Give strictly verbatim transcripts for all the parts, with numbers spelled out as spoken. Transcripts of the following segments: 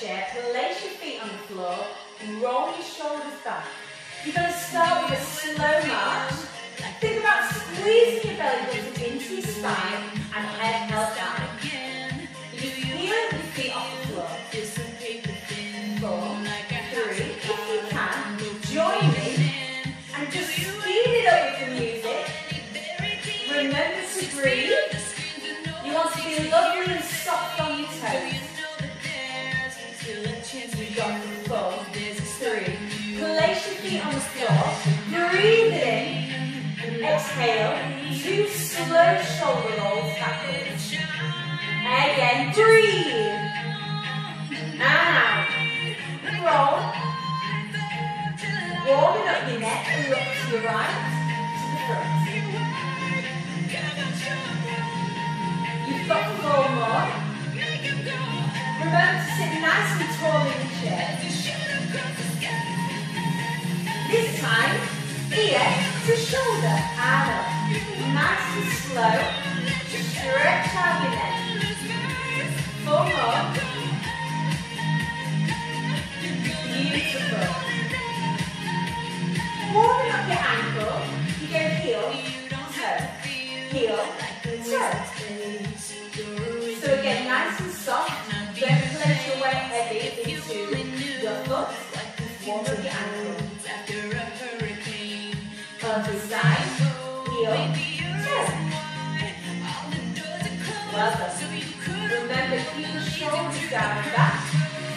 chair, place your feet on the floor, roll your shoulders back. You're going to start with a slow march. Think about squeezing your belly button into your spine and head held down. You just peel your feet off the floor. Four, three, if you can, join me and just speed it up with the music. Remember to breathe. You want to be lovely and soft on your toes. You've got four, three, place your feet on the floor, breathe in, and exhale, two slow shoulder rolls backwards. Again, breathe, and out, roll, warming up your neck and look to your right, to the front. You've got to roll more. Remember to sit nice and tall in the chair. This time, ear to shoulder and up. Nice and slow. Stretch out your neck. Four more. Beautiful. Warming up your ankle. You go heel, toe, heel, toe. So again, nice and soft. Don't place your weight heavy into your foot, warm up your ankle. Other side, heel, toe. Well done. Remember, keep your shoulders down and back.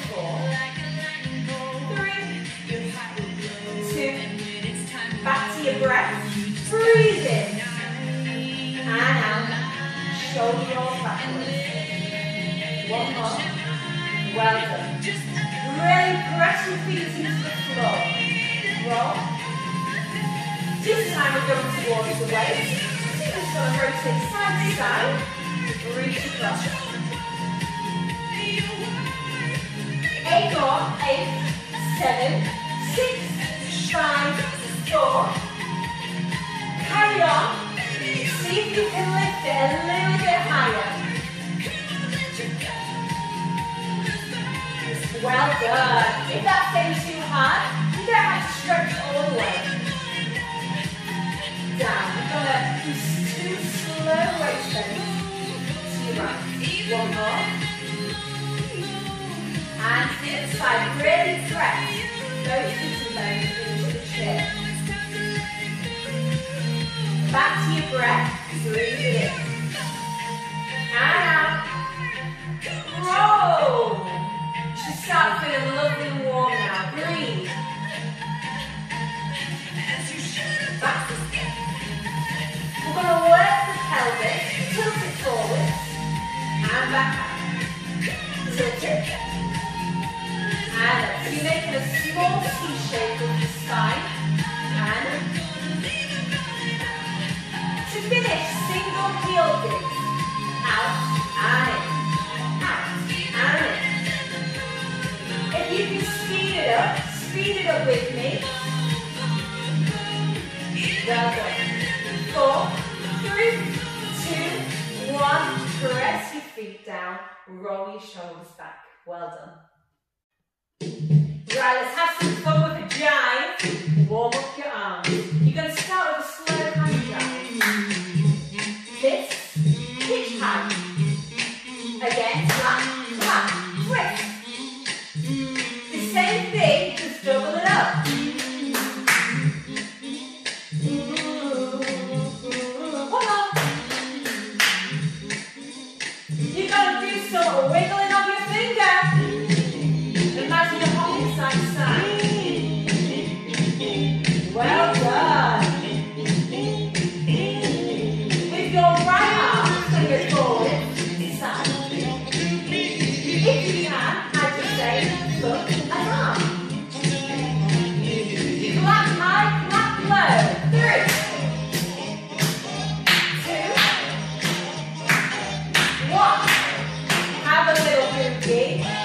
Four, three, two, back to your breath. Breathe in. And out. Shoulder rolls backwards. One more. Well done. Really press your feet into the floor. Roll. This time we're going towards the waist. We're just going to rotate side to side. Reach across. Eight more. Eight, seven, six, five, four. Carry on. See if you can lift it a little bit higher. Well done. If that stays too hard, you don't have to stretch all the way. Down. We're going to do two slow weight bends. To your right. One more. And to the other side. Really press those sitting bones into the chair. Back to your breath. Breathe it in. And out. Roll. Just start feeling lovely and warm now. Breathe. Back. We're going to work the pelvis. Tilt it forward. And back out. Tilt it. And up. So you're making a small C-shape with your spine. And up. To finish, single heel dips. Out and in. Out and in. If you can speed it up, speed it up with me. Well done. Four, three, two, one. Press your feet down. Roll your shoulders back. Well done. Right, let's have some fun with a jive. Warm up your arms. You're going to start with a slow hand jive. This, pitch hand. Again, flat, flat, twist. Same thing, just double it up. One more. You've got to do some wiggling of your finger. Imagine you're hopping side to side. Well done. With your right arm, swing it forward, side. If you can, I just say, look. Three, two, one. Have a little boogie.